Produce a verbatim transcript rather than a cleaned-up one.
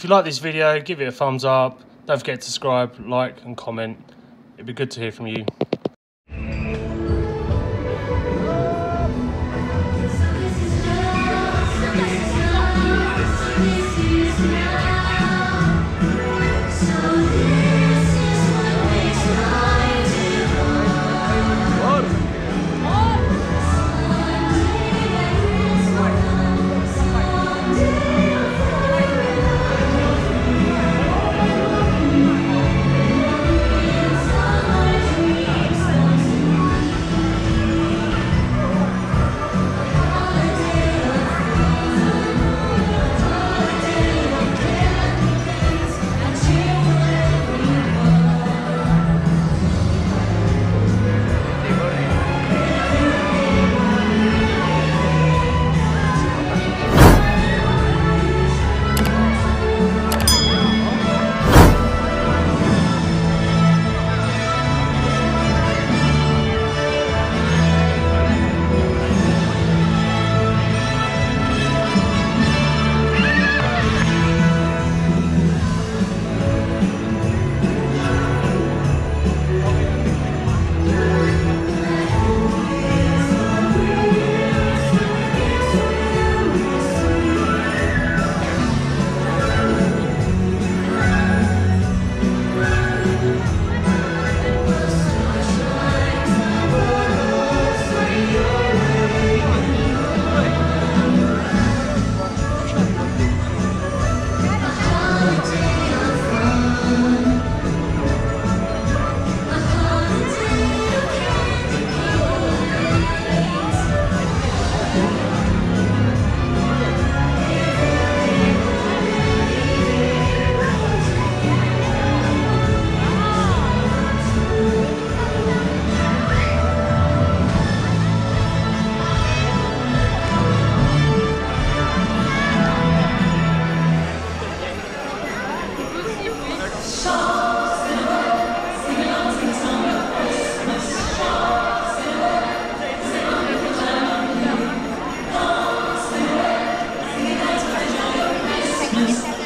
If you like this video, give it a thumbs up. Don't forget to subscribe, like and comment. It'd be good to hear from you. Yes.